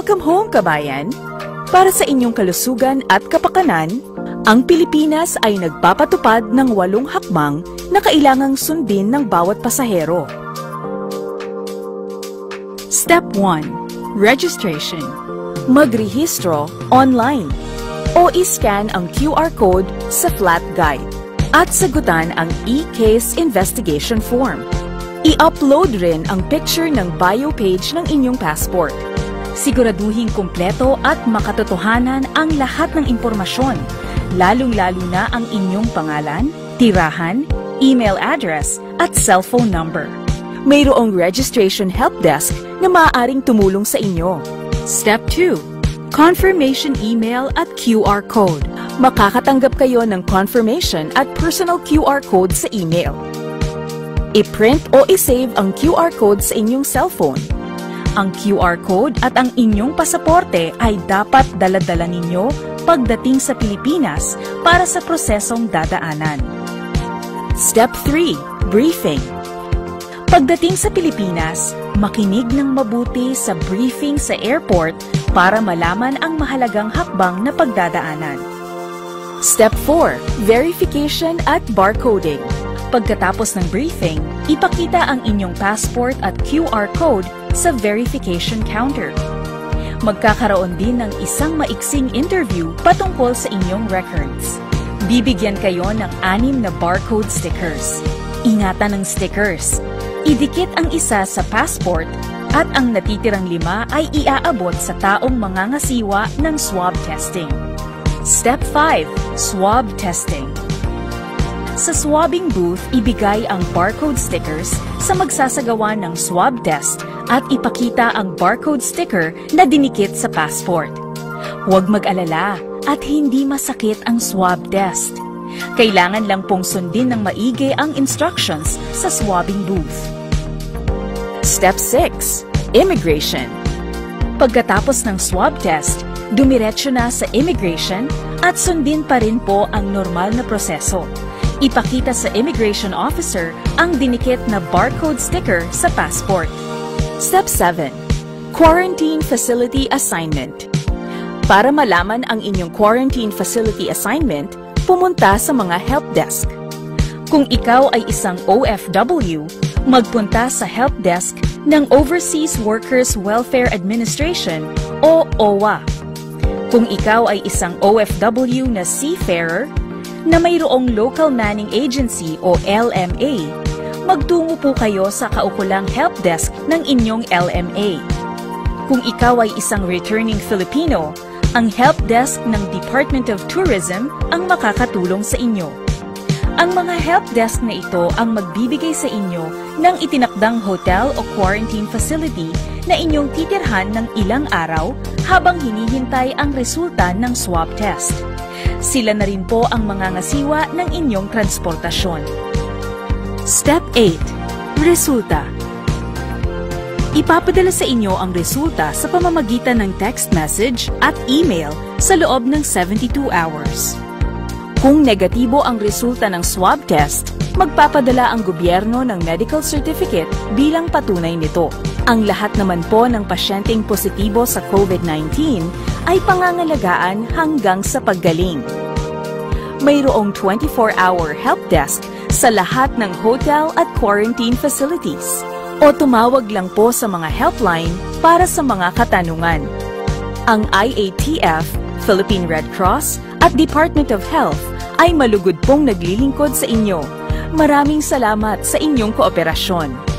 Welcome home, kabayan! Para sa inyong kalusugan at kapakanan, ang Pilipinas ay nagpapatupad ng 8 hakbang na kailangang sundin ng bawat pasahero. Step 1. Registration. Magrehistro online o iscan ang QR code sa flat guide at sagutan ang e-case investigation form. I-upload rin ang picture ng bio page ng inyong passport. Siguraduhin kumpleto at makatotohanan ang lahat ng impormasyon, lalong-lalo na ang inyong pangalan, tirahan, email address at cellphone number. Mayroong registration help desk na maaaring tumulong sa inyo. Step 2. Confirmation email at QR code. Makakatanggap kayo ng confirmation at personal QR code sa email. I-print o i-save ang QR code sa inyong cellphone. Ang QR code at ang inyong pasaporte ay dapat dala-dala ninyo pagdating sa Pilipinas para sa prosesong dadaanan. Step 3. Briefing. Pagdating sa Pilipinas, makinig ng mabuti sa briefing sa airport para malaman ang mahalagang hakbang na pagdadaanan. Step 4. Verification at barcoding. Pagkatapos ng briefing, ipakita ang inyong passport at QR code sa verification counter. Magkakaroon din ng isang maiksing interview patungkol sa inyong records. Bibigyan kayo ng 6 na barcode stickers. Ingatan ng stickers. Idikit ang isa sa passport at ang natitirang 5 ay iaabot sa taong mangangasiwa ng swab testing. Step 5. Swab testing. Sa swabbing booth, ibigay ang barcode stickers sa magsasagawa ng swab test at ipakita ang barcode sticker na dinikit sa passport. Huwag mag-alala at hindi masakit ang swab test. Kailangan lang pong sundin ng maigi ang instructions sa swabbing booth. Step 6. Immigration. Pagkatapos ng swab test, dumiretso na sa immigration at sundin pa rin po ang normal na proseso. Ipakita sa immigration officer ang dinikit na barcode sticker sa passport. Step 7. Quarantine facility assignment. Para malaman ang inyong quarantine facility assignment, pumunta sa mga help desk. Kung ikaw ay isang OFW, magpunta sa help desk ng Overseas Workers Welfare Administration o OWWA. Kung ikaw ay isang OFW na seafarer, na mayroong Local Manning Agency o LMA, magtungo po kayo sa kaukulang help desk ng inyong LMA. Kung ikaw ay isang returning Filipino, ang help desk ng Department of Tourism ang makakatulong sa inyo. Ang mga help desk na ito ang magbibigay sa inyo ng itinakdang hotel o quarantine facility na inyong titirhan ng ilang araw habang hinihintay ang resulta ng swab test. Sila na rin po ang mangangasiwa ng inyong transportasyon. Step 8. Resulta. Ipapadala sa inyo ang resulta sa pamamagitan ng text message at email sa loob ng 72 hours. Kung negatibo ang resulta ng swab test, magpapadala ang gobyerno ng medical certificate bilang patunay nito. Ang lahat naman po ng pasyenteng positibo sa COVID-19 ay pangangalagaan hanggang sa paggaling. Mayroong 24-hour help desk sa lahat ng hotel at quarantine facilities o tumawag lang po sa mga helpline para sa mga katanungan. Ang IATF, Philippine Red Cross at Department of Health ay malugod pong naglilingkod sa inyo. Maraming salamat sa inyong kooperasyon.